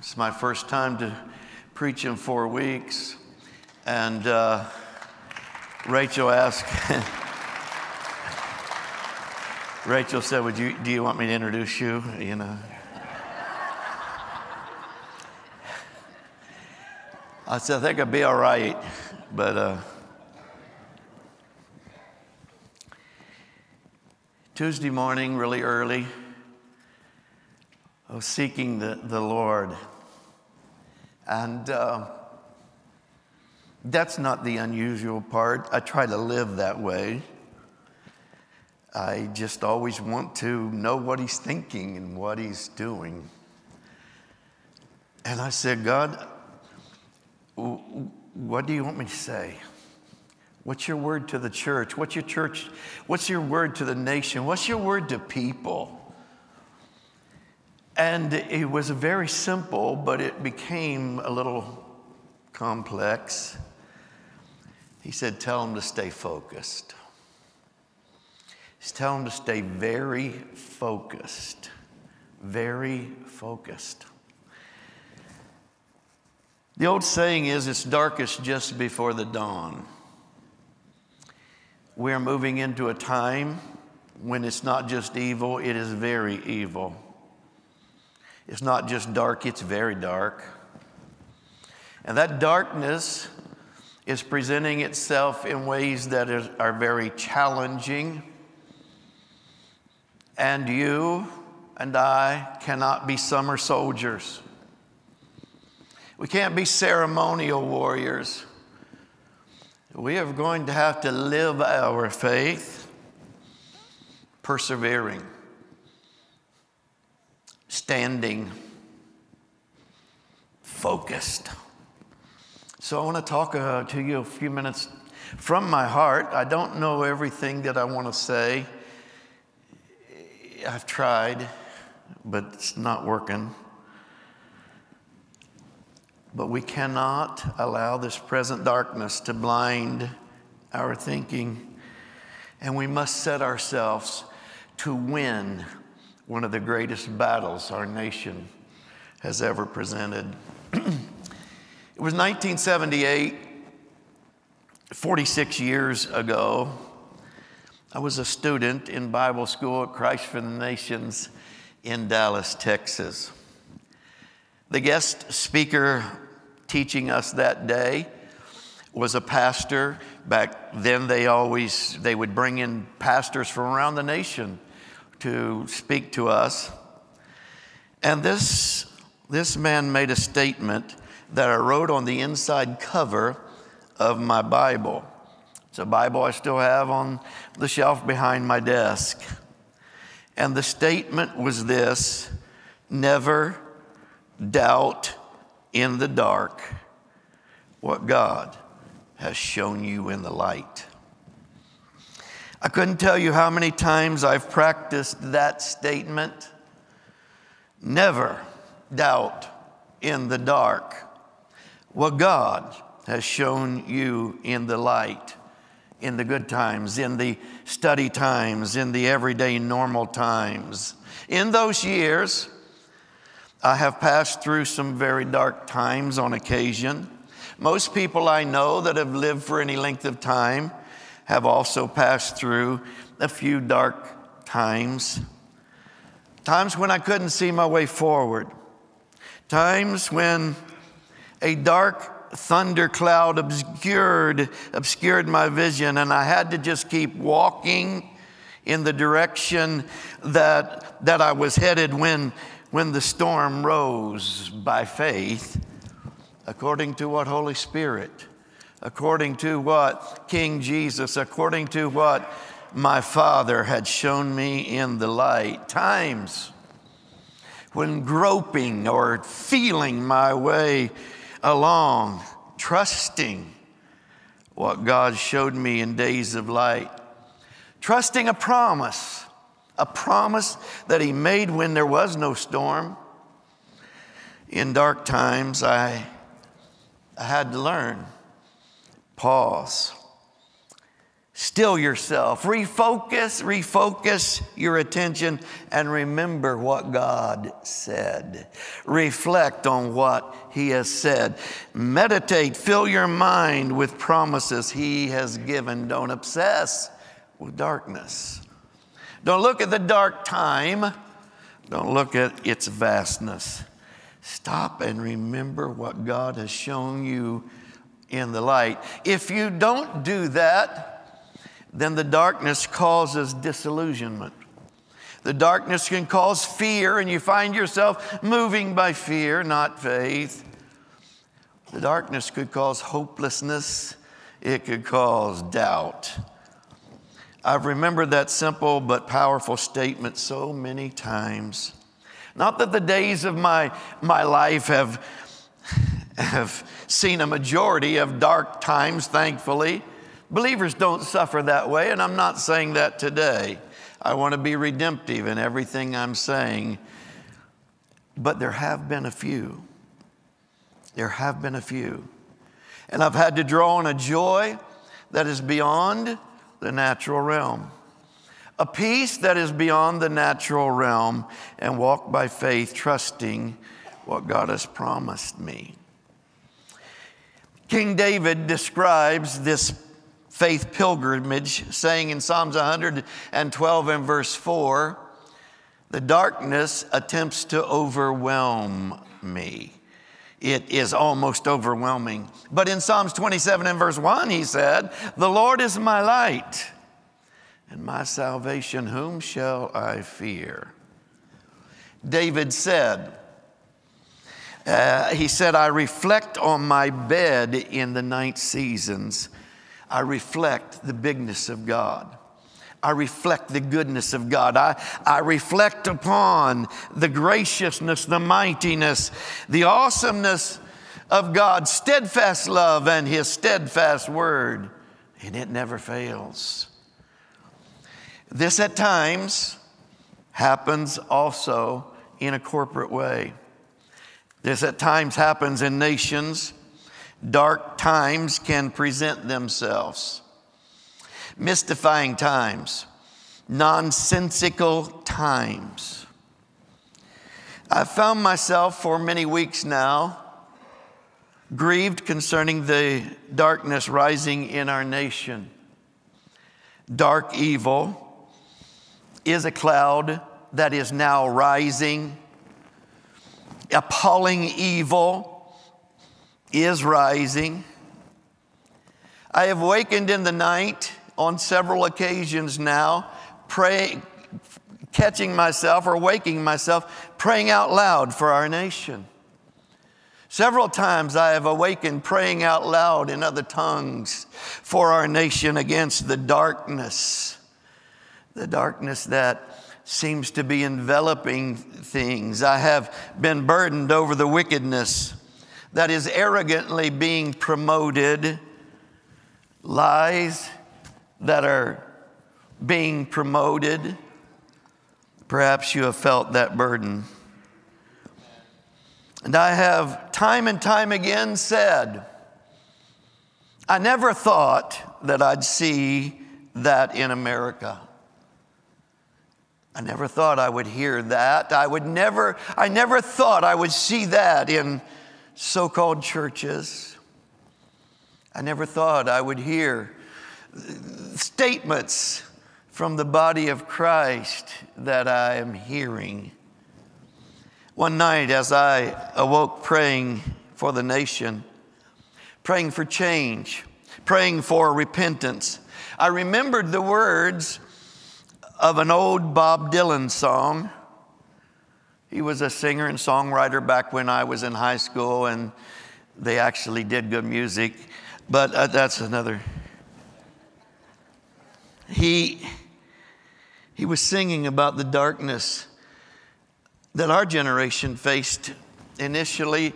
It's my first time to preach in 4 weeks, and Rachel asked, Rachel said, do you want me to introduce you, you know? I said, I think I'd be all right, but 2 Tuesday morning, really early, I was seeking the Lord. And that's not the unusual part. I try to live that way. I just always want to know what he's thinking and what he's doing. And I said, God, what do you want me to say? What's your word to the church? What's your word to the nation? What's your word to people? And it was very simple, but it became a little complex. He said, tell them to stay focused. He's telling them to stay very focused, very focused. The old saying is, it's darkest just before the dawn. We're moving into a time when it's not just evil, it is very evil. It's not just dark, it's very dark. And that darkness is presenting itself in ways that are very challenging. And you and I cannot be summer soldiers. We can't be ceremonial warriors. We are going to have to live our faith, persevering. Standing, focused. So I want to talk to you a few minutes from my heart. I don't know everything that I want to say. I've tried, but it's not working. But we cannot allow this present darkness to blind our thinking. And we must set ourselves to win one of the greatest battles our nation has ever presented. It was 1978, 46 years ago. I was a student in Bible school at Christ for the Nations in Dallas, Texas. The guest speaker teaching us that day was a pastor. Back then they would bring in pastors from around the nation to speak to us. And this man made a statement that I wrote on the inside cover of my Bible. It's a Bible I still have on the shelf behind my desk. And the statement was this: never doubt in the dark what God has shown you in the light. I couldn't tell you how many times I've practiced that statement. Never doubt in the dark what God has shown you in the light, in the good times, in the study times, in the everyday normal times. In those years, I have passed through some very dark times on occasion. Most people I know that have lived for any length of time have also passed through a few dark times. Times when I couldn't see my way forward. Times when a dark thundercloud obscured my vision, and I had to just keep walking in the direction that I was headed when the storm rose by faith, according to what Holy Spirit, according to what King Jesus, according to what my Father had shown me in the light. Times when groping or feeling my way along, trusting what God showed me in days of light. Trusting a promise that He made when there was no storm. In dark times, I had to learn. Pause, Still yourself. Refocus your attention and remember what God said. Reflect on what He has said. Meditate. Fill your mind with promises He has given. Don't obsess with darkness. Don't look at the dark time. Don't look at its vastness. Stop and remember what God has shown you in the light. If you don't do that, then the darkness causes disillusionment. The darkness can cause fear, and you find yourself moving by fear, not faith. The darkness could cause hopelessness. It could cause doubt. I've remembered that simple but powerful statement so many times. Not that the days of my life have seen a majority of dark times, thankfully. Believers don't suffer that way, and I'm not saying that today. I want to be redemptive in everything I'm saying. But there have been a few. There have been a few. And I've had to draw on a joy that is beyond the natural realm, a peace that is beyond the natural realm, and walk by faith, trusting what God has promised me. King David describes this faith pilgrimage, saying in Psalms 112 and verse 4, "The darkness attempts to overwhelm me." It is almost overwhelming. But in Psalms 27 and verse 1, he said, "The Lord is my light and my salvation. Whom shall I fear?" David said, "I reflect on my bed in the night seasons. I reflect the bigness of God. I reflect the goodness of God. I reflect upon the graciousness, the mightiness, the awesomeness of God's steadfast love and His steadfast word. And it never fails." This at times happens also in a corporate way. This at times happens in nations. Dark times can present themselves. Mystifying times. Nonsensical times. I've found myself for many weeks now grieved concerning the darkness rising in our nation. Dark evil is a cloud that is now rising. Appalling evil is rising. I have wakened in the night on several occasions now, waking myself, praying out loud for our nation. Several times I have awakened praying out loud in other tongues for our nation against the darkness that seems to be enveloping things. I have been burdened over the wickedness that is arrogantly being promoted, lies that are being promoted. Perhaps you have felt that burden. And I have time and time again said, I never thought that I'd see that in America. I never thought I would hear that. I never thought I would see that in so-called churches. I never thought I would hear statements from the body of Christ that I am hearing. One night as I awoke praying for the nation, praying for change, praying for repentance, I remembered the words of an old Bob Dylan song. He was a singer and songwriter back when I was in high school, and they actually did good music, but that's another. He was singing about the darkness that our generation faced initially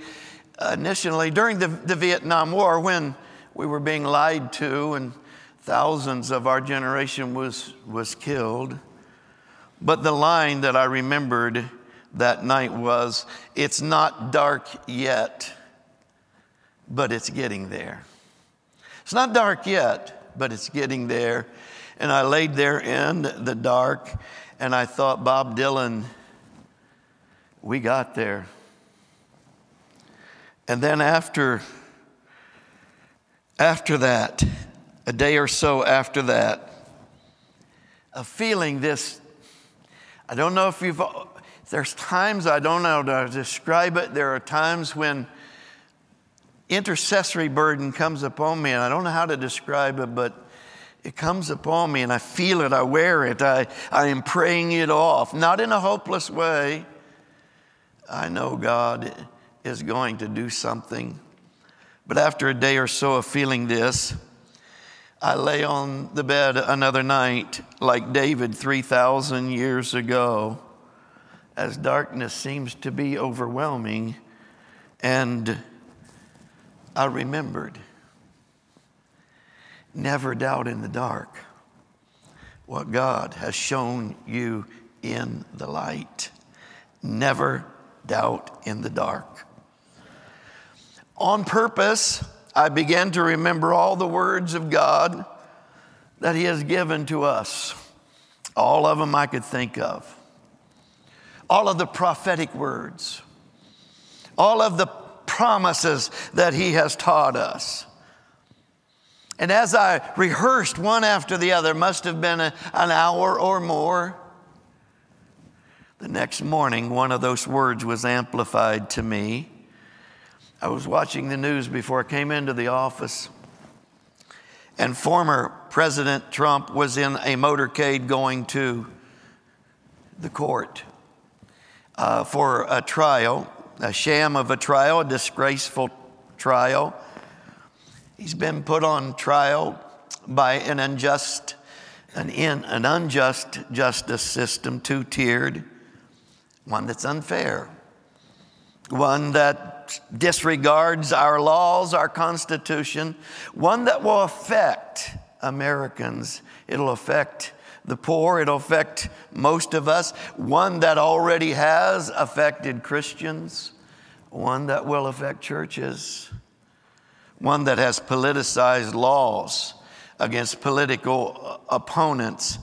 during the Vietnam War, when we were being lied to and thousands of our generation was killed. But the line that I remembered that night was, "It's not dark yet, but it's getting there." It's not dark yet, but it's getting there. And I laid there in the dark, and I thought, Bob Dylan, we got there. And then after that, a day or so after that, of feeling this, I don't know if you've, there's times, I don't know how to describe it. There are times when intercessory burden comes upon me, and I don't know how to describe it, but it comes upon me, and I feel it, I wear it, I am praying it off. Not in a hopeless way. I know God is going to do something. But after a day or so of feeling this, I lay on the bed another night, like David 3,000 years ago, as darkness seems to be overwhelming, and I remembered. Never doubt in the dark what God has shown you in the light. Never doubt in the dark. On purpose, I began to remember all the words of God that He has given to us. All of them I could think of. All of the prophetic words. All of the promises that He has taught us. And as I rehearsed one after the other, must have been an hour or more, the next morning one of those words was amplified to me. I was watching the news before I came into the office, and former President Trump was in a motorcade going to the court for a trial, a sham of a trial, a disgraceful trial. He's been put on trial by an unjust justice system, two-tiered, one that's unfair, one that disregards our laws, our Constitution, one that will affect Americans. It'll affect the poor. It'll affect most of us. One that already has affected Christians. One that will affect churches. One that has politicized laws against political opponents,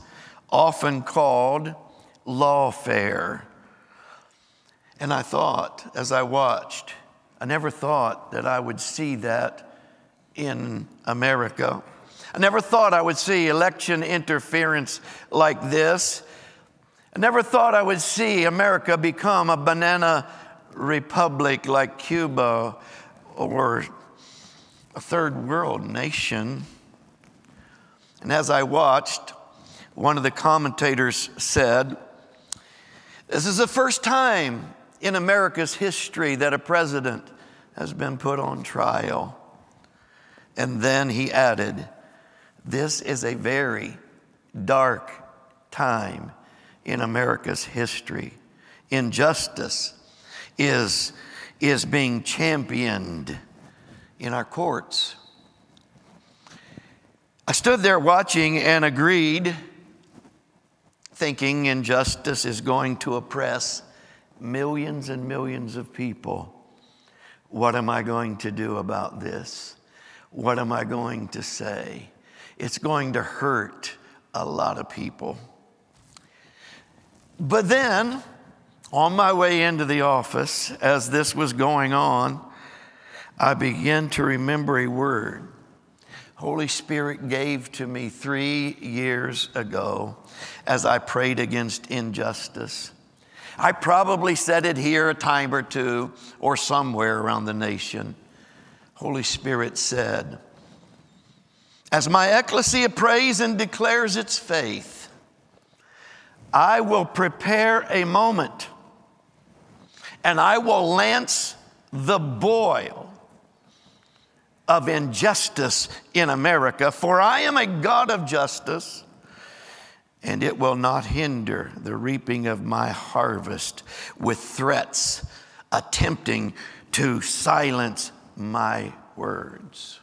often called lawfare. And I thought, as I watched, I never thought that I would see that in America. I never thought I would see election interference like this. I never thought I would see America become a banana republic like Cuba or a third world nation. And as I watched, one of the commentators said, this is the first time in America's history that a president has been put on trial. And then he added, this is a very dark time in America's history. Injustice is being championed in our courts. I stood there watching and agreed, thinking injustice is going to oppress millions and millions of people. What am I going to do about this? What am I going to say? It's going to hurt a lot of people. But then, on my way into the office, as this was going on, I began to remember a word Holy Spirit gave to me 3 years ago as I prayed against injustice. I probably said it here a time or two or somewhere around the nation. Holy Spirit said, as my ecclesia prays and declares its faith, I will prepare a moment and I will lance the boil of injustice in America, for I am a God of justice, and it will not hinder the reaping of my harvest with threats attempting to silence my words.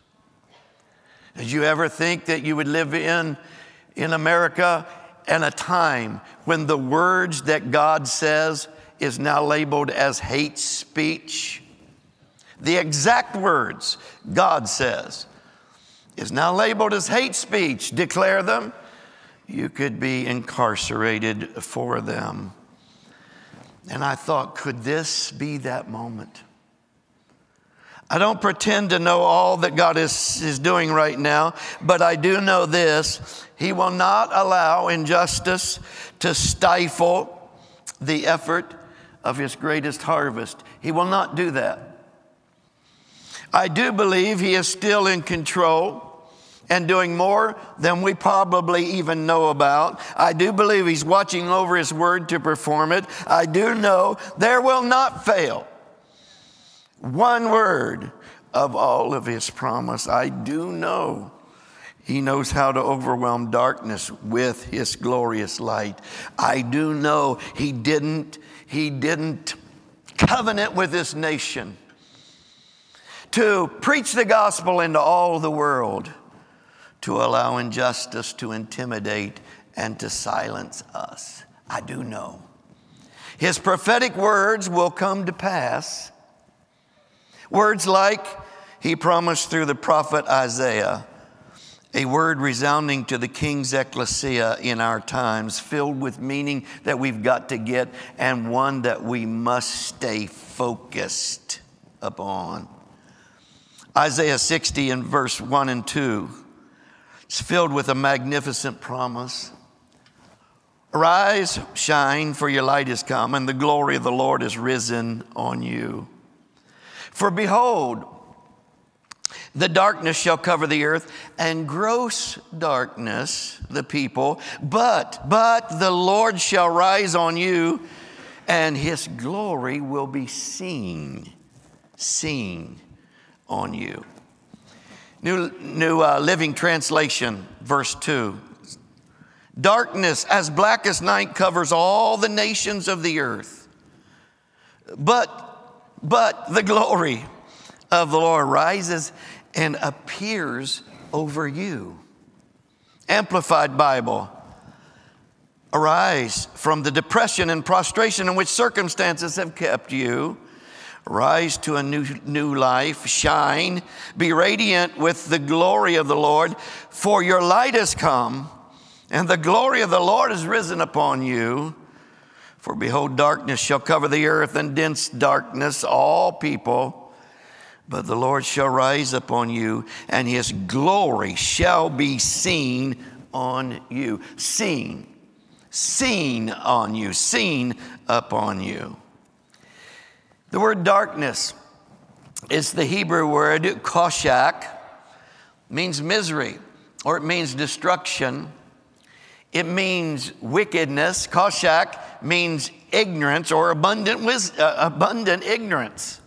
Did you ever think that you would live in America and a time when the words that God says is now labeled as hate speech? The exact words God says is now labeled as hate speech. Declare them, you could be incarcerated for them. And I thought, could this be that moment? I don't pretend to know all that God is doing right now, but I do know this. He will not allow injustice to stifle the effort of His greatest harvest. He will not do that. I do believe He is still in control and doing more than we probably even know about. I do believe He's watching over His word to perform it. I do know there will not fail one word of all of His promise. I do know He knows how to overwhelm darkness with His glorious light. I do know He didn't covenant with this nation to preach the gospel into all the world, to allow injustice to intimidate and to silence us. I do know His prophetic words will come to pass. Words like He promised through the prophet Isaiah, a word resounding to the king's ecclesia in our times, filled with meaning that we've got to get and one that we must stay focused upon. Isaiah 60 in verse 1 and 2. It's filled with a magnificent promise. Arise, shine, for your light is come, and the glory of the Lord is risen on you. For behold, the darkness shall cover the earth, and gross darkness the people. But the Lord shall rise on you, and His glory will be seen on you. New Living Translation, verse 2. Darkness as black as night covers all the nations of the earth. But the glory of the Lord rises and appears over you. Amplified Bible. Arise from the depression and prostration in which circumstances have kept you. Rise to a new life, shine, be radiant with the glory of the Lord, for your light has come, and the glory of the Lord is risen upon you. For behold, darkness shall cover the earth, and dense darkness all people. But the Lord shall rise upon you, and His glory shall be seen on you. Seen on you, seen upon you. The word darkness is the Hebrew word koshak. It means misery, or it means destruction. It means wickedness. Koshak means ignorance or abundant ignorance.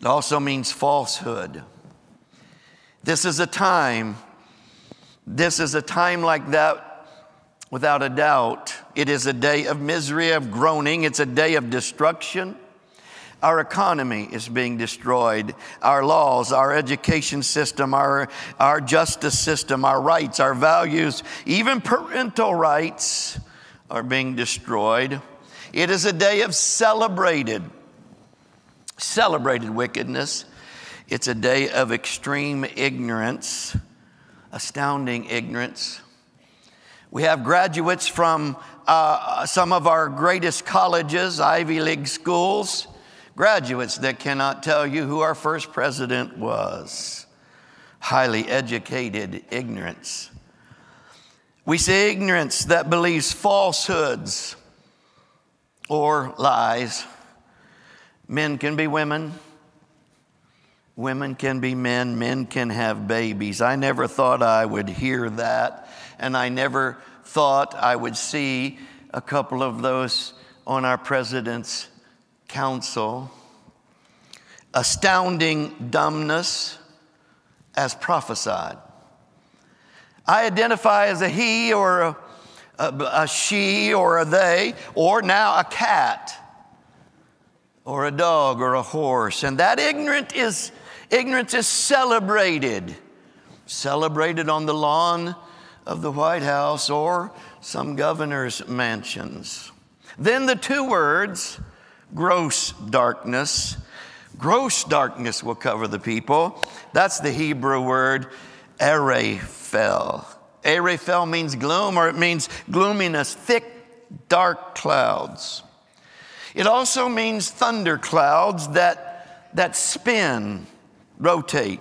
It also means falsehood. This is a time like that. Without a doubt, it is a day of misery, of groaning. It's a day of destruction. Our economy is being destroyed. Our laws, our education system, our justice system, our rights, our values, even parental rights are being destroyed. It is a day of celebrated wickedness. It's a day of extreme ignorance, astounding ignorance. We have graduates from some of our greatest colleges, Ivy League schools, graduates that cannot tell you who our first president was. Highly educated ignorance. We see ignorance that believes falsehoods or lies. Men can be women. Women can be men. Men can have babies. I never thought I would hear that, and I never thought I would see a couple of those on our president's counsel. Astounding dumbness as prophesied. I identify as a he or a she or a they, or now a cat or a dog or a horse. And that ignorance is celebrated on the lawn of the White House or some governor's mansions. Then the two words, gross darkness will cover the people. That's the Hebrew word Erephel. Erephel means gloom, or it means gloominess, thick, dark clouds. It also means thunder clouds that spin, rotate.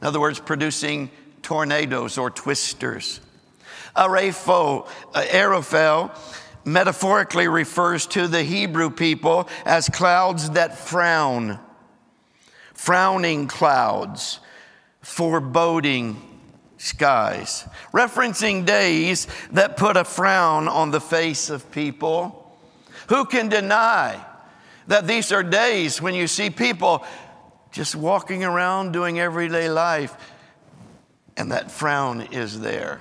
In other words, producing tornadoes or twisters. Erephel metaphorically refers to the Hebrew people as clouds that frown, frowning clouds, foreboding skies, referencing days that put a frown on the face of people. Who can deny that these are days when you see people just walking around doing everyday life, and that frown is there?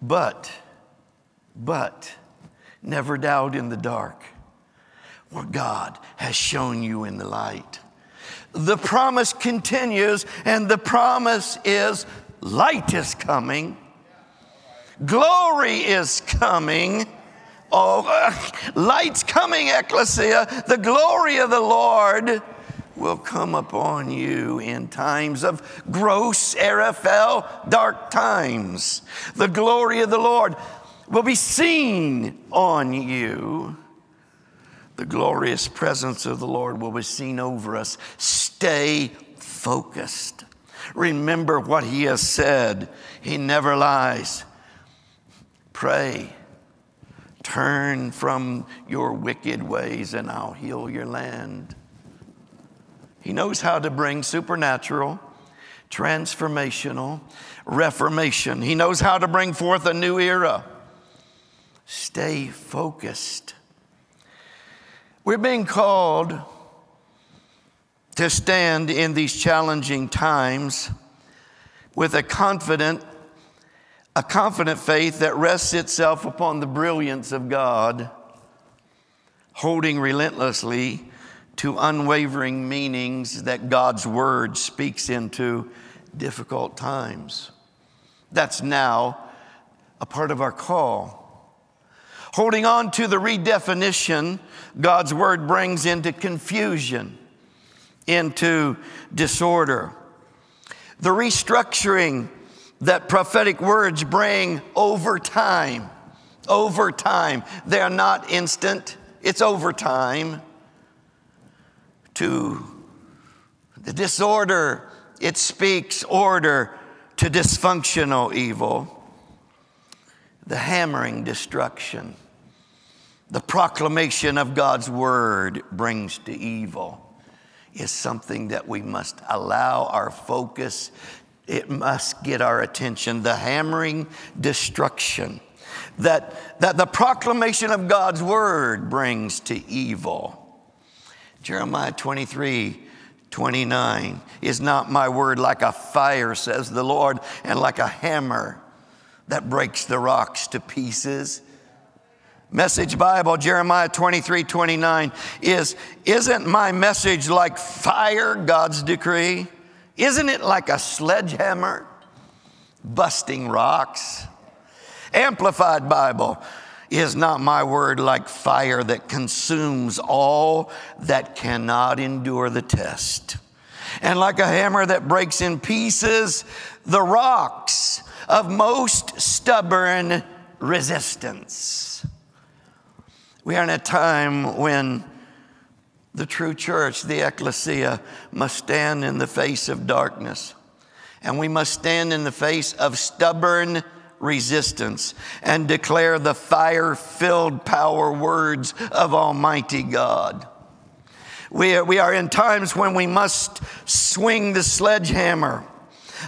But never doubt in the dark what God has shown you in the light. The promise continues, and the promise is light is coming. Glory is coming. Oh, light's coming, Ecclesia. The glory of the Lord will come upon you in times of gross Erephel, dark times. The glory of the Lord will be seen on you. The glorious presence of the Lord will be seen over us. Stay focused. Remember what He has said. He never lies. Pray. Turn from your wicked ways, and I'll heal your land. He knows how to bring supernatural, transformational reformation. He knows how to bring forth a new era. Stay focused. We're being called to stand in these challenging times with a confident faith that rests itself upon the brilliance of God, holding relentlessly to unwavering meanings that God's word speaks into difficult times. That's now a part of our call. Holding on to the redefinition God's word brings into confusion, into disorder. The restructuring that prophetic words bring over time. They are not instant. It's over time. To the disorder, it speaks order to dysfunctional evil. The hammering destruction, the proclamation of God's word brings to evil is something that we must allow our focus. It must get our attention. The hammering destruction that the proclamation of God's word brings to evil. Jeremiah 23:29, is not my word like a fire, says the Lord, and like a hammer that breaks the rocks to pieces? Message Bible, Jeremiah 23:29, isn't my message like fire, God's decree? Isn't it like a sledgehammer, busting rocks? Amplified Bible, is not my word like fire that consumes all that cannot endure the test? And like a hammer that breaks in pieces the rocks of most stubborn resistance. We are in a time when the true church, the ecclesia, must stand in the face of darkness. And we must stand in the face of stubborn resistance and declare the fire-filled power words of Almighty God. We are in times when we must swing the sledgehammer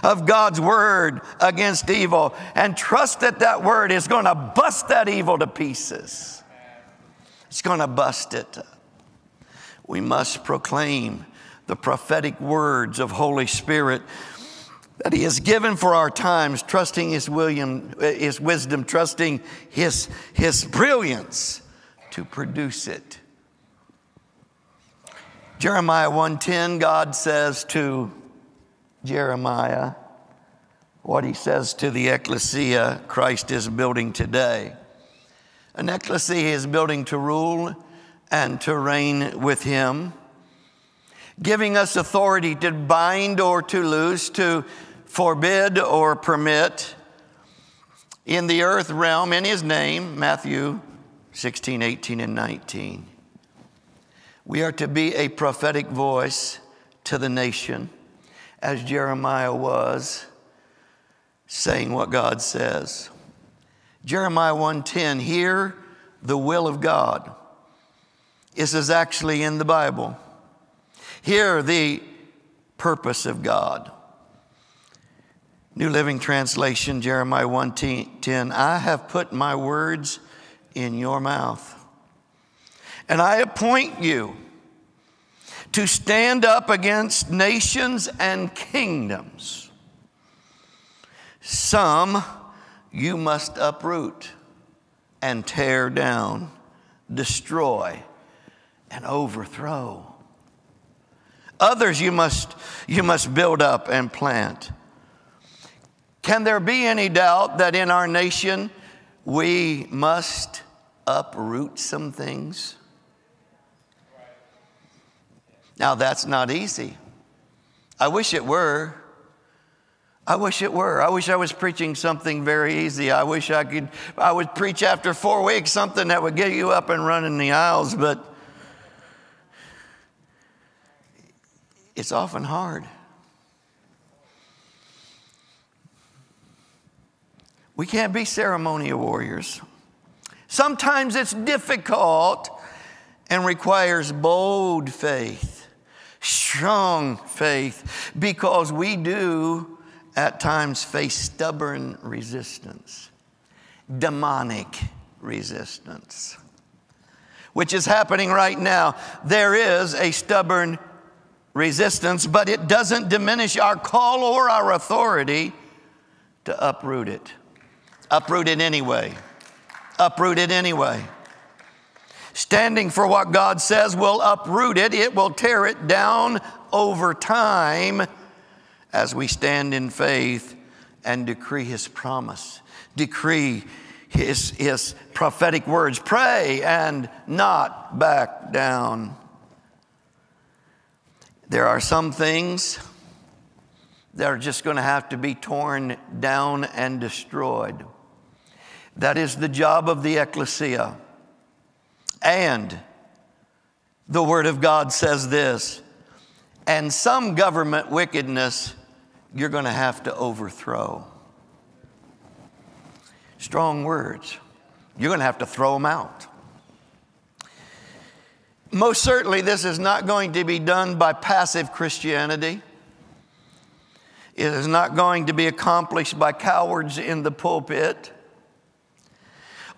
of God's word against evil and trust that word is going to bust that evil to pieces. It's going to bust it. We must proclaim the prophetic words of Holy Spirit that He has given for our times, trusting His wisdom, trusting His brilliance to produce it. Jeremiah 1:10, God says to Jeremiah what He says to the ecclesia Christ is building today. An ecclesia is building to rule and to reign with Him, giving us authority to bind or to loose, to forbid or permit in the earth realm in his name, Matthew 16, 18, and 19. We are to be a prophetic voice to the nation, as Jeremiah was, saying what God says. Jeremiah 1:10, hear the will of God. This is actually in the Bible. Hear the purpose of God. New Living Translation, Jeremiah 1:10, I have put my words in your mouth, and I appoint you to stand up against nations and kingdoms. Some you must uproot and tear down, destroy and overthrow. Others you must build up and plant. Can there be any doubt that in our nation we must uproot some things? Now that's not easy. I wish it were. I wish it were. I wish I was preaching something very easy. I wish I would preach after 4 weeks something that would get you up and running the aisles, but it's often hard. We can't be ceremonial warriors. Sometimes it's difficult and requires bold faith, strong faith, because we do at times face stubborn resistance, demonic resistance, which is happening right now. There is a stubborn resistance, but it doesn't diminish our call or our authority to uproot it. Uproot it anyway. Uproot it anyway. Standing for what God says will uproot it. It will tear it down over time as we stand in faith and decree his promise, decree his prophetic words. Pray and not back down. There are some things that are just going to have to be torn down and destroyed. That is the job of the ecclesia. And the Word of God says this, and some government wickedness you're going to have to overthrow. Strong words. You're going to have to throw them out. Most certainly, this is not going to be done by passive Christianity. It is not going to be accomplished by cowards in the pulpit,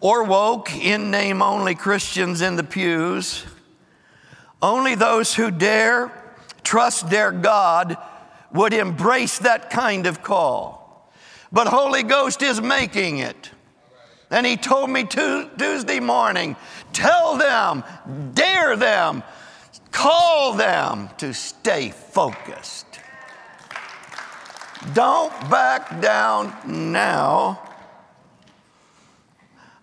or woke, in-name-only Christians in the pews. Only those who dare trust their God would embrace that kind of call. But Holy Ghost is making it. And he told me Tuesday morning, tell them, dare them, call them to stay focused. Don't back down now.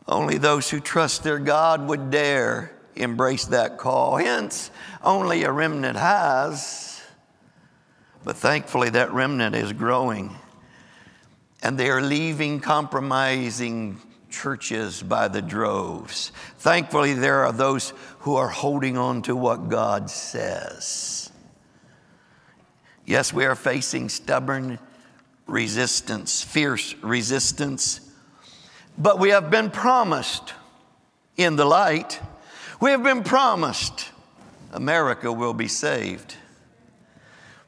Only those who trust their God would dare embrace that call. Hence, only a remnant has. But thankfully, that remnant is growing. And they are leaving compromising churches by the droves. Thankfully, there are those who are holding on to what God says. Yes, we are facing stubborn resistance, fierce resistance. But we have been promised in the light. We have been promised America will be saved.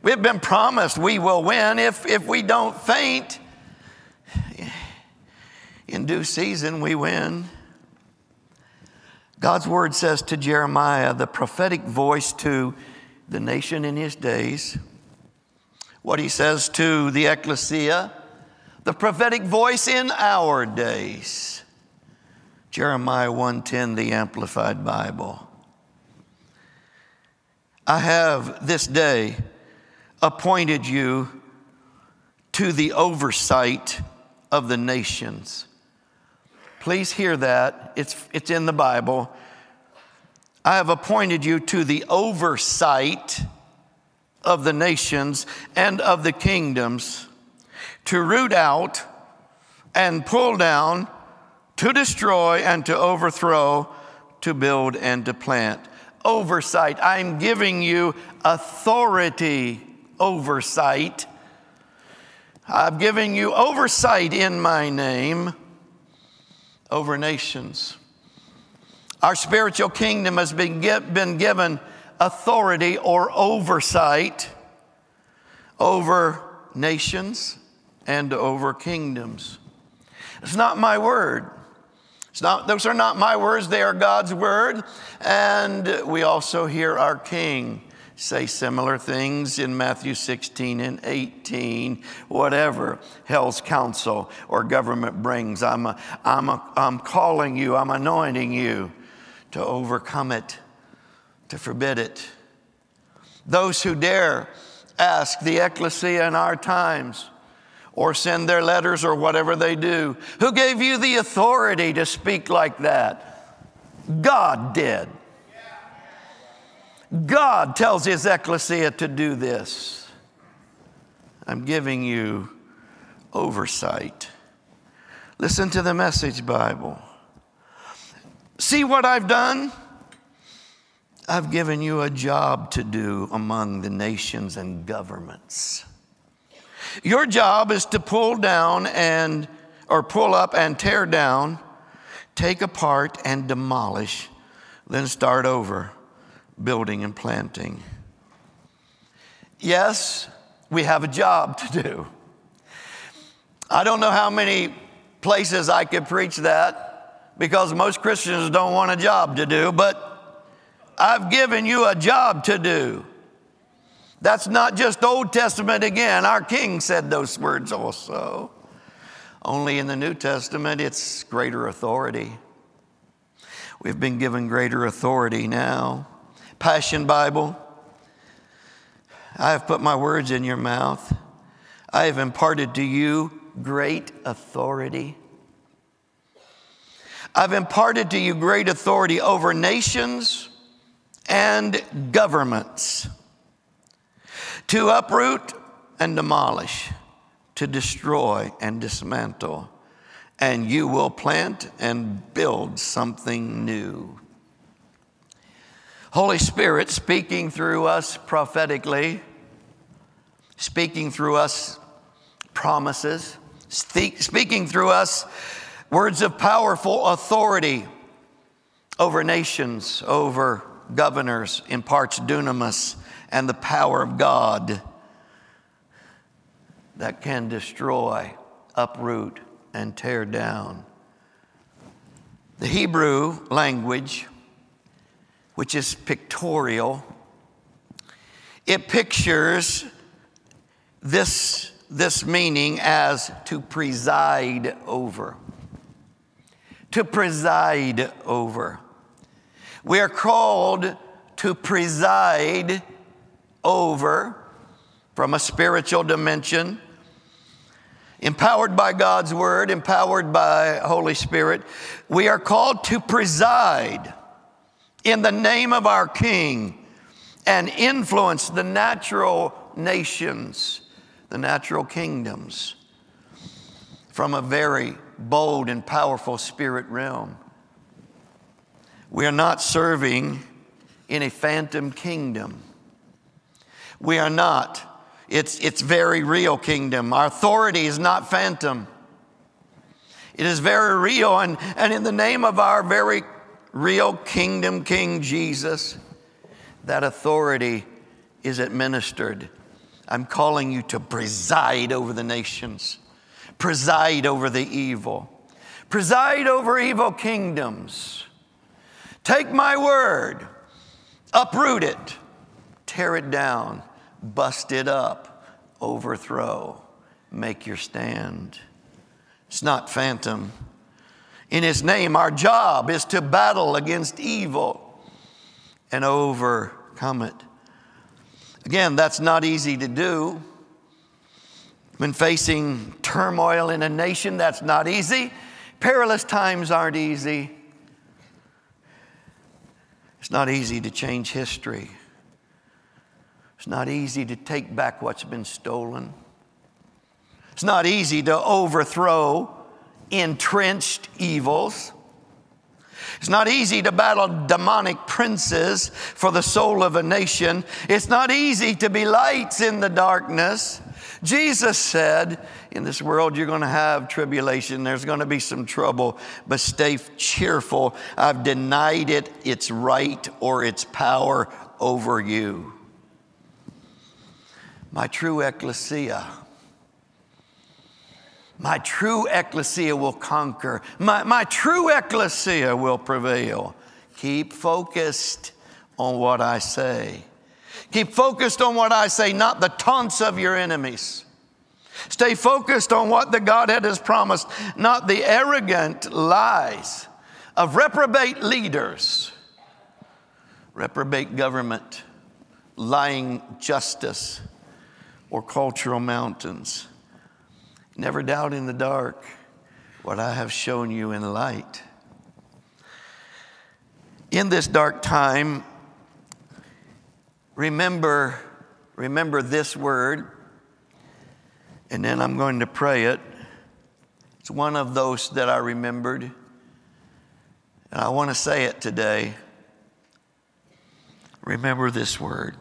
We have been promised we will win if we don't faint. In due season, we win. God's word says to Jeremiah, the prophetic voice to the nation in his days, what he says to the ecclesia, the prophetic voice in our days. Jeremiah 1:10, the Amplified Bible. I have this day appointed you to the oversight of the nations. Please hear that. It's in the Bible. I have appointed you to the oversight of the nations and of the kingdoms, to root out and pull down, to destroy and to overthrow, to build and to plant. Oversight. I'm giving you authority, oversight. I'm giving you oversight in my name over nations. Our spiritual kingdom has been given authority or oversight over nations and over kingdoms. It's not my word. Those are not my words. They are God's word. And we also hear our King say similar things in Matthew 16 and 18. Whatever hell's counsel or government brings, I'm calling you, I'm anointing you to overcome it, to forbid it. Those who dare ask the ecclesia in our times, or send their letters or whatever they do. Who gave you the authority to speak like that? God did. God tells his ecclesia to do this. I'm giving you oversight. Listen to the Message Bible. See what I've done? I've given you a job to do among the nations and governments. Your job is to pull down or pull up and tear down, take apart and demolish, then start over, building and planting. Yes, we have a job to do. I don't know how many places I could preach that, because most Christians don't want a job to do, but I've given you a job to do. That's not just Old Testament again. Our King said those words also. Only in the New Testament, it's greater authority. We've been given greater authority now. Passion Bible. I have put my words in your mouth. I have imparted to you great authority. I've imparted to you great authority over nations and governments. To uproot and demolish, to destroy and dismantle, and you will plant and build something new. Holy Spirit speaking through us prophetically, speaking through us promises, speaking through us words of powerful authority over nations, over governors, imparts dunamis, and the power of God that can destroy, uproot, and tear down. The Hebrew language, which is pictorial, it pictures this meaning as to preside over. To preside over. We are called to preside over from a spiritual dimension, empowered by God's word, empowered by Holy Spirit. We are called to preside in the name of our King and influence the natural nations, the natural kingdoms, from a very bold and powerful spirit realm. We are not serving in a phantom kingdom. We are not. It's very real kingdom. Our authority is not phantom. It is very real. And in the name of our very real kingdom, King Jesus, that authority is administered. I'm calling you to preside over the nations. Preside over the evil. Preside over evil kingdoms. Take my word. Uproot it. Tear it down. Bust it up, overthrow, make your stand. It's not phantom. In his name, our job is to battle against evil and overcome it. Again, that's not easy to do. When facing turmoil in a nation, that's not easy. Perilous times aren't easy. It's not easy to change history. It's not easy to take back what's been stolen. It's not easy to overthrow entrenched evils. It's not easy to battle demonic princes for the soul of a nation. It's not easy to be lights in the darkness. Jesus said, in this world you're going to have tribulation. There's going to be some trouble, but stay cheerful. I've denied it its right or its power over you. My true ecclesia will conquer. My true ecclesia will prevail. Keep focused on what I say. Keep focused on what I say, not the taunts of your enemies. Stay focused on what the Godhead has promised, not the arrogant lies of reprobate leaders, reprobate government, lying justice, or cultural mountains. Never doubt in the dark what I have shown you in light. In this dark time, remember this word, and then I'm going to pray it. It's one of those that I remembered, and I want to say it today. Remember this word.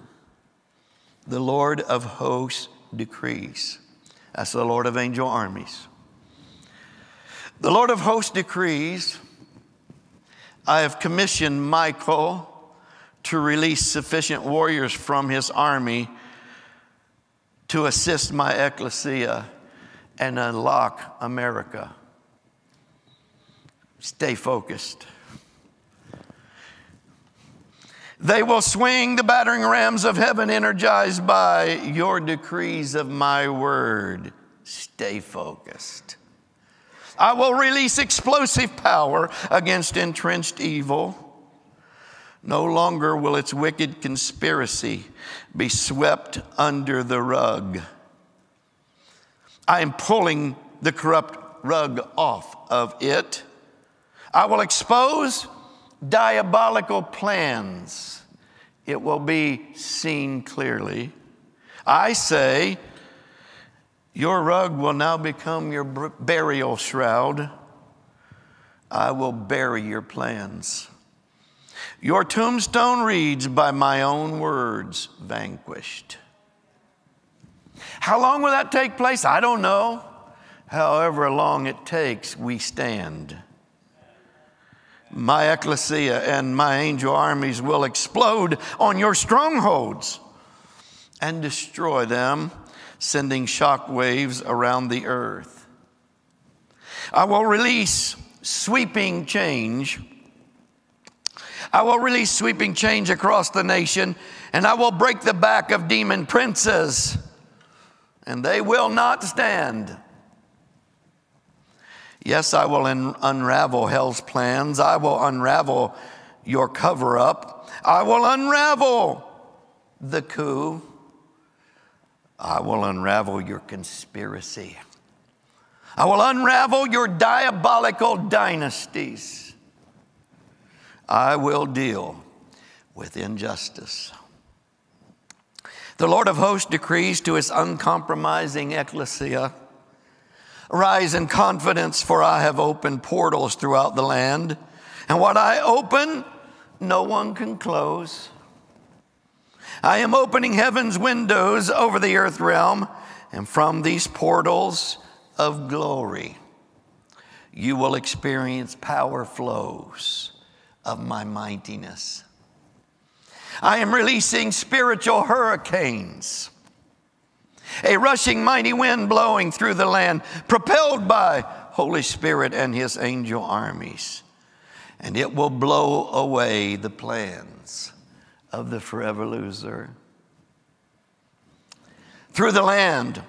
The Lord of hosts decrees. That's the Lord of angel armies. The Lord of hosts decrees, I have commissioned Michael to release sufficient warriors from his army to assist my ecclesia and unlock America. Stay focused. They will swing the battering rams of heaven, energized by your decrees of my word. Stay focused. I will release explosive power against entrenched evil. No longer will its wicked conspiracy be swept under the rug. I am pulling the corrupt rug off of it. I will expose diabolical plans. It will be seen clearly. I say, your rug will now become your burial shroud. I will bury your plans. Your tombstone reads, by my own words, vanquished. How long will that take place? I don't know. However long it takes, we stand. My ecclesia and my angel armies will explode on your strongholds and destroy them, sending shock waves around the earth. I will release sweeping change. I will release sweeping change across the nation, and I will break the back of demon princes, and they will not stand. Yes, I will unravel hell's plans. I will unravel your cover-up. I will unravel the coup. I will unravel your conspiracy. I will unravel your diabolical dynasties. I will deal with injustice. The Lord of hosts decrees to his uncompromising ecclesia, rise in confidence, for I have opened portals throughout the land. And what I open, no one can close. I am opening heaven's windows over the earth realm, and from these portals of glory, you will experience power flows of my mightiness. I am releasing spiritual hurricanes, a rushing mighty wind blowing through the land, propelled by Holy Spirit and his angel armies. And it will blow away the plans of the forever loser. Through the land,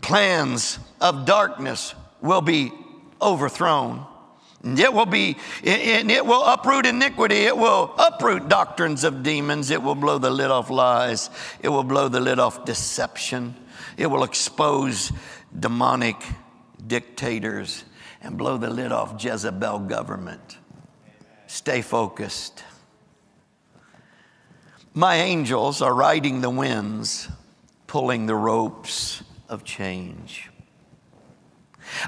plans of darkness will be overthrown. It will uproot iniquity. It will uproot doctrines of demons. It will blow the lid off lies. It will blow the lid off deception. It will expose demonic dictators and blow the lid off Jezebel government. Stay focused. My angels are riding the winds, pulling the ropes of change.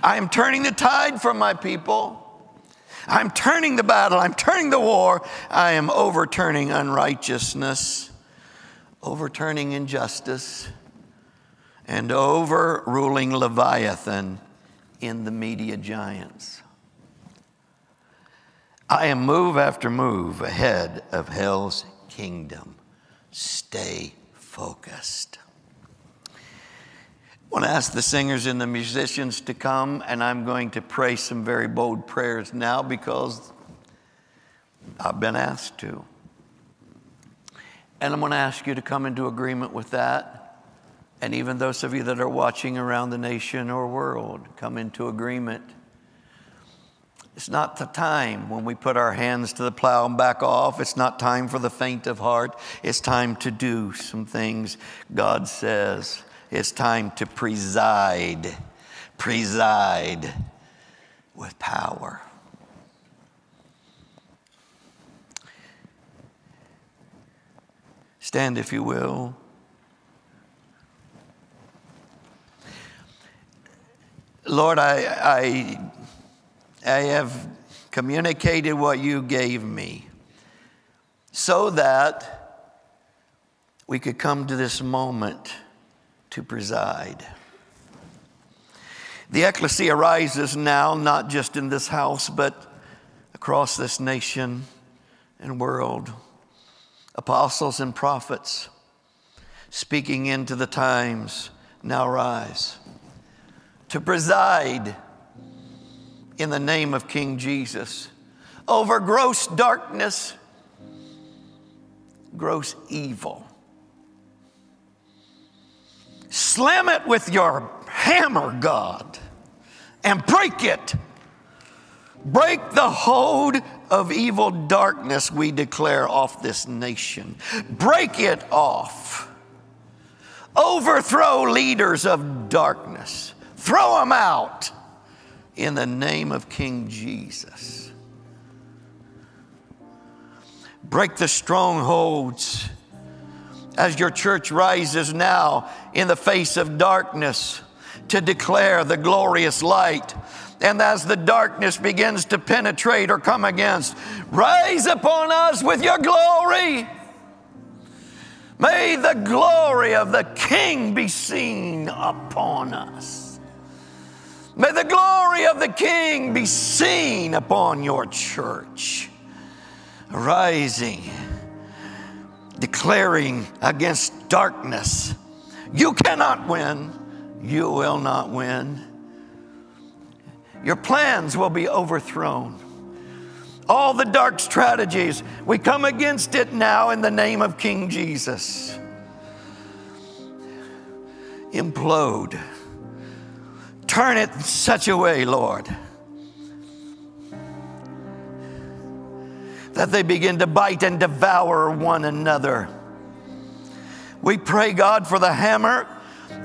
I am turning the tide from my people. I'm turning the battle. I'm turning the war. I am overturning unrighteousness, overturning injustice, and overruling Leviathan in the media giants. I am move after move ahead of hell's kingdom. Stay focused. I want to ask the singers and the musicians to come, and I'm going to pray some very bold prayers now because I've been asked to. And I'm going to ask you to come into agreement with that. And even those of you that are watching around the nation or world, come into agreement. It's not the time when we put our hands to the plow and back off. It's not time for the faint of heart. It's time to do some things God says. It's time to preside with power. Stand if you will. Lord, I have communicated what you gave me so that we could come to this moment to preside. The ecclesia rises now, not just in this house, but across this nation and world. Apostles and prophets speaking into the times now rise to preside in the name of King Jesus over gross darkness, gross evil. Slam it with your hammer, God, and break it. Break the hold of evil darkness, we declare, off this nation. Break it off. Overthrow leaders of darkness. Throw them out in the name of King Jesus. Break the strongholds as your church rises now in the face of darkness to declare the glorious light. And as the darkness begins to penetrate or come against, rise upon us with your glory. May the glory of the King be seen upon us. May the glory of the King be seen upon your church, rising, declaring against darkness. You cannot win. You will not win. Your plans will be overthrown. All the dark strategies, we come against it now in the name of King Jesus. Implode. Turn it in such a way, Lord, that they begin to bite and devour one another. We pray, God, for the hammer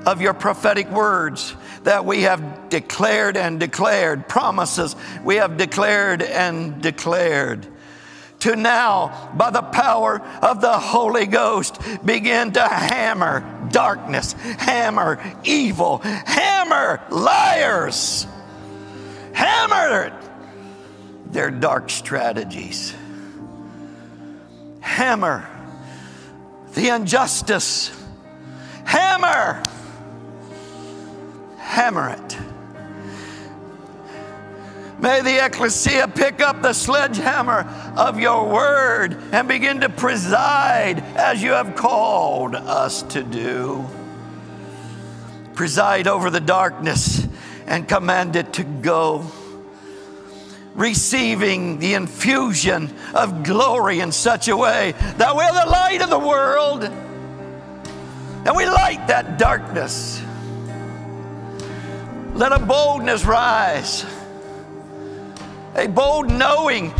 of your prophetic words that we have declared and declared, promises we have declared and declared, to now, by the power of the Holy Ghost, begin to hammer darkness, hammer evil, hammer liars, hammer their dark strategies. Hammer the injustice. Hammer. Hammer it. May the ecclesia pick up the sledgehammer of your word and begin to preside as you have called us to do. Preside over the darkness and command it to go, receiving the infusion of glory in such a way that we're the light of the world and we light that darkness. Let a boldness rise, a bold knowing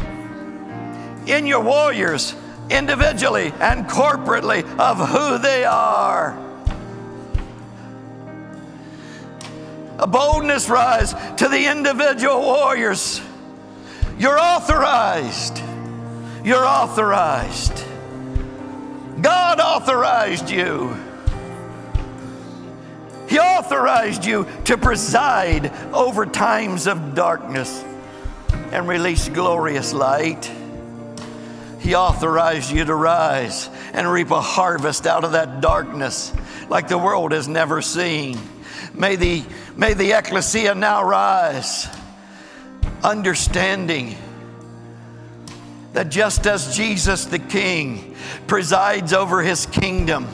in your warriors individually and corporately of who they are. A boldness rise to the individual warriors. You're authorized. You're authorized. God authorized you. He authorized you to preside over times of darkness and release glorious light. He authorized you to rise and reap a harvest out of that darkness like the world has never seen. May the ecclesia now rise, understanding that just as Jesus the King presides over his kingdom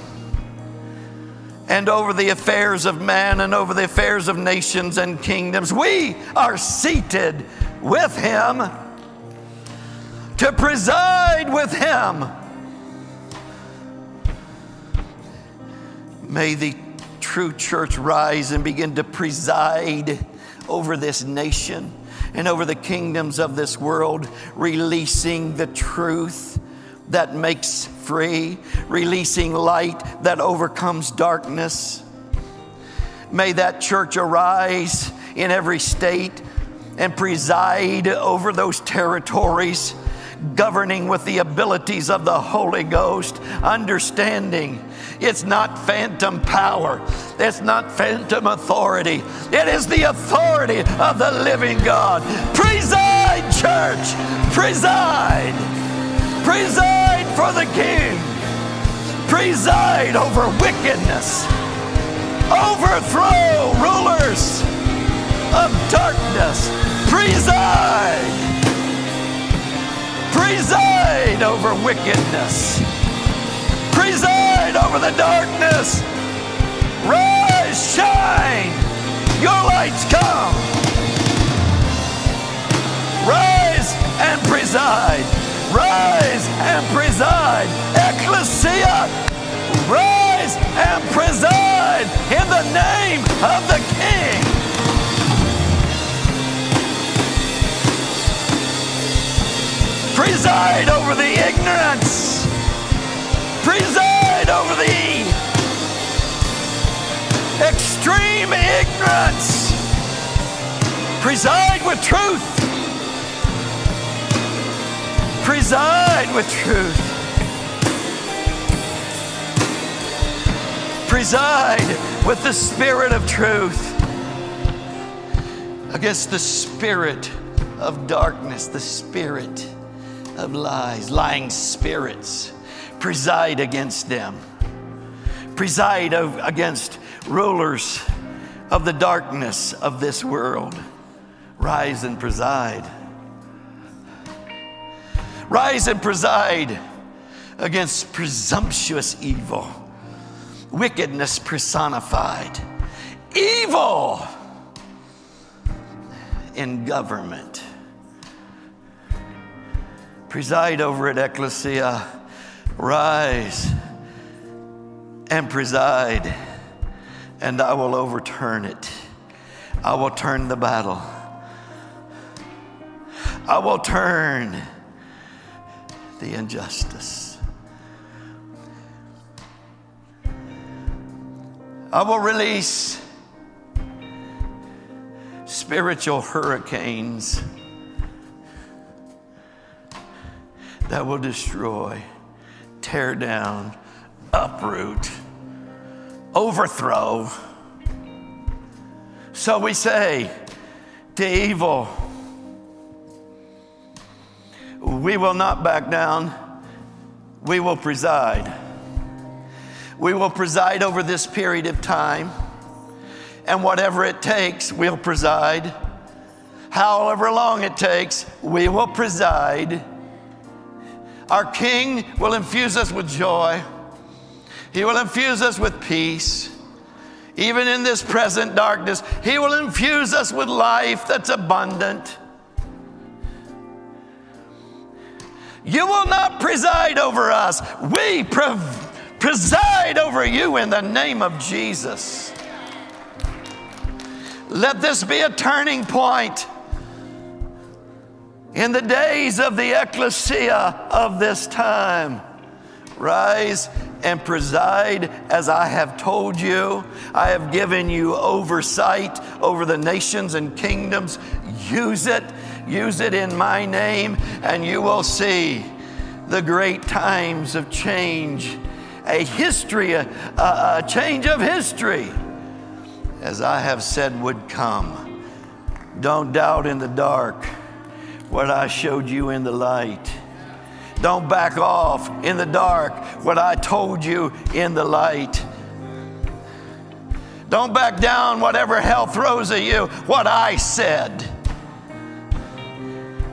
and over the affairs of man and over the affairs of nations and kingdoms, we are seated with him to preside with him. May the true church rise and begin to preside over this nation and over the kingdoms of this world, releasing the truth that makes free, releasing light that overcomes darkness. May that church arise in every state and preside over those territories, governing with the abilities of the Holy Ghost, understanding it's not phantom power, it's not phantom authority, it is the authority of the living God. Preside, church, preside, preside for the King, preside over wickedness, overthrow rulers of darkness, preside. Preside over wickedness. Preside over the darkness. Rise, shine. Your light's come. Rise and preside. Rise and preside. Ecclesia, rise and preside in the name of the King. Preside over the ignorance. Preside over the extreme ignorance. Preside with truth. Preside with truth. Preside with the spirit of truth against the spirit of darkness, the spirit of lies, lying spirits. Preside against them. Preside against rulers of the darkness of this world. Rise and preside. Rise and preside against presumptuous evil, wickedness personified, evil in government. Preside over it, ecclesia. Rise and preside, and I will overturn it. I will turn the battle. I will turn the injustice. I will release spiritual hurricanes that will destroy, tear down, uproot, overthrow. So we say to evil, we will not back down. We will preside. We will preside over this period of time, and whatever it takes, we'll preside. However long it takes, we will preside. Our King will infuse us with joy. He will infuse us with peace. Even in this present darkness, he will infuse us with life that's abundant. You will not preside over us. We preside over you in the name of Jesus. Let this be a turning point in the days of the ecclesia of this time. Rise and preside as I have told you. I have given you oversight over the nations and kingdoms. Use it in my name, and you will see the great times of change, a change of history as I have said would come. Don't doubt in the dark what I showed you in the light. Don't back off in the dark what I told you in the light. Don't back down whatever hell throws at you, what I said.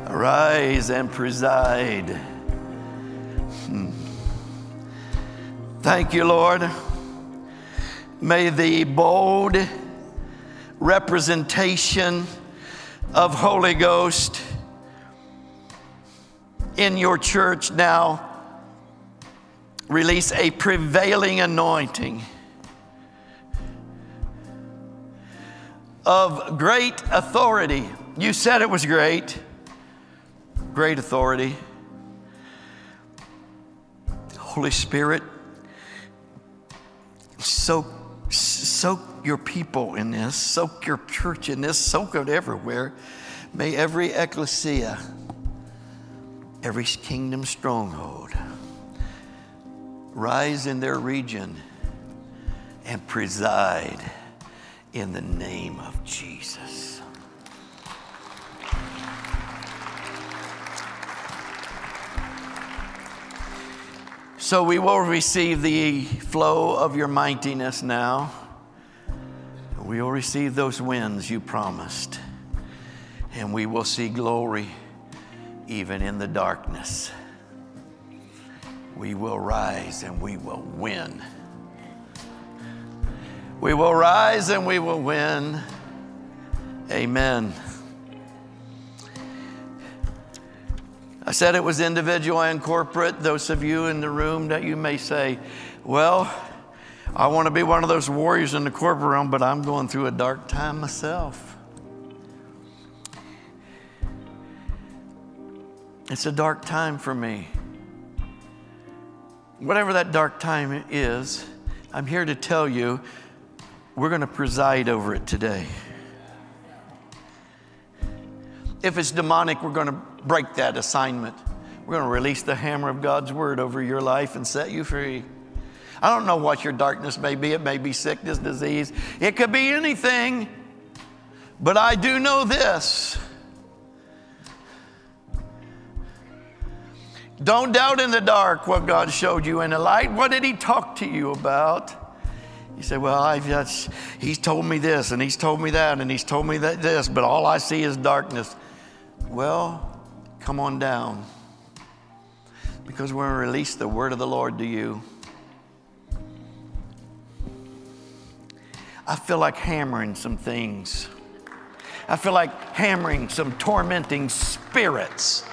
Arise and preside. Thank you, Lord. May the bold representation of Holy Ghost in your church now release a prevailing anointing of great authority. You said it was great, great authority. Holy Spirit, soak your people in this, soak your church in this, soak it everywhere. May every ecclesia, every kingdom stronghold, rise in their region and preside in the name of Jesus. So we will receive the flow of your mightiness now. We will receive those winds you promised. And we will see glory even in the darkness. We will rise and we will win. We will rise and we will win. Amen. I said it was individual and corporate. Those of you in the room that you may say, well, I want to be one of those warriors in the corporate realm, but I'm going through a dark time myself. It's a dark time for me. Whatever that dark time is, I'm here to tell you, we're going to preside over it today. If it's demonic, we're going to break that assignment. We're going to release the hammer of God's word over your life and set you free. I don't know what your darkness may be. It may be sickness, disease. It could be anything. But I do know this. Don't doubt in the dark what God showed you in the light. What did he talk to you about? You say, well, he's told me this, and he's told me that, and he's told me that this, but all I see is darkness. Well, come on down, because we're going to release the word of the Lord to you. I feel like hammering some things. I feel like hammering some tormenting spirits.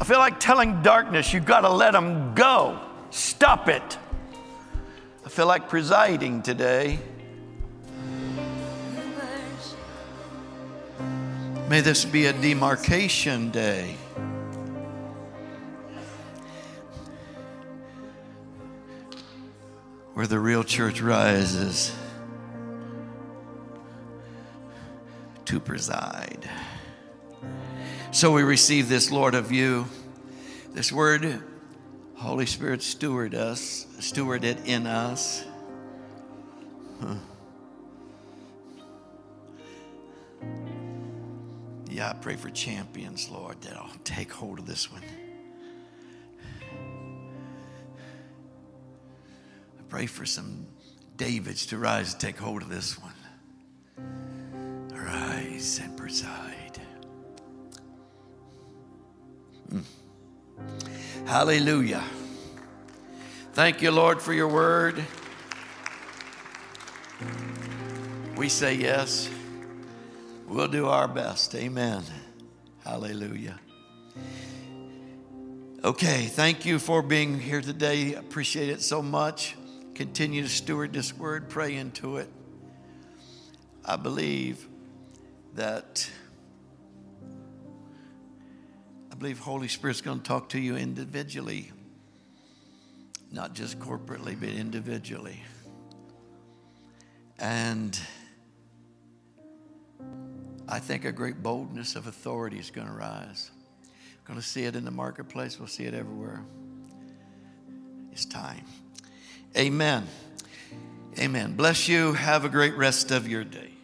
I feel like telling darkness, you've got to let them go. Stop it. I feel like presiding today. May this be a demarcation day. Where the real church rises to preside. So we receive this, Lord, of you. This word, Holy Spirit, steward it in us. Yeah, I pray for champions, Lord, that I'll take hold of this one. I pray for some Davids to rise and take hold of this one. Arise and preside. Hallelujah. Thank you, Lord, for your word. We say yes. We'll do our best. Amen. Hallelujah. Okay, thank you for being here today. Appreciate it so much. Continue to steward this word. Pray into it. I believe that Holy Spirit's going to talk to you individually. Not just corporately, but individually. And I think a great boldness of authority is going to rise. We're going to see it in the marketplace. We'll see it everywhere. It's time. Amen. Amen. Bless you. Have a great rest of your day.